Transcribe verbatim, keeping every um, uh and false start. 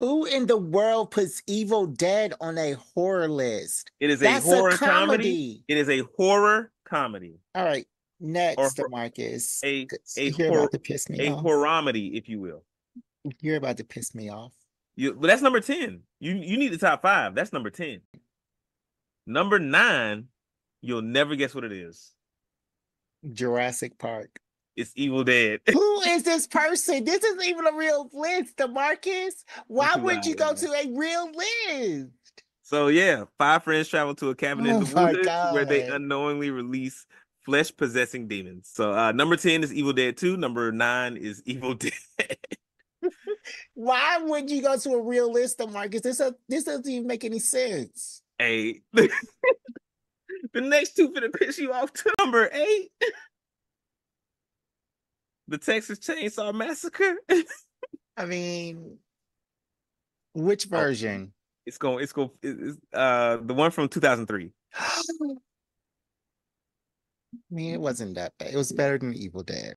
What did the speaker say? Who in the world puts Evil Dead on a horror list? It is That's a horror a comedy. comedy. It is a horror comedy. All right, next, DeMarcus. A a You're horror, about to piss me a off. horromedy, if you will. You're about to piss me off. You, but that's number ten. You you need the top five. That's number ten. Number nine, you'll never guess what it is. Jurassic Park. It's Evil Dead. Who is this person? This isn't even a real list, DeMarcus. Why would you go to a real list? So yeah, five friends travel to a cabin oh in the woods where they unknowingly release flesh-possessing demons. So uh, number ten is Evil Dead Two. Number nine is Evil Dead. Why would you go to a real list, DeMarcus? This a, this doesn't even make any sense. Hey, the next two finna piss you off too. Number eight. The Texas Chainsaw Massacre. I mean, which version? Oh, it's going. It's going. It's, uh, the one from two thousand three. I mean, it wasn't that bad. It was better than Evil Dead.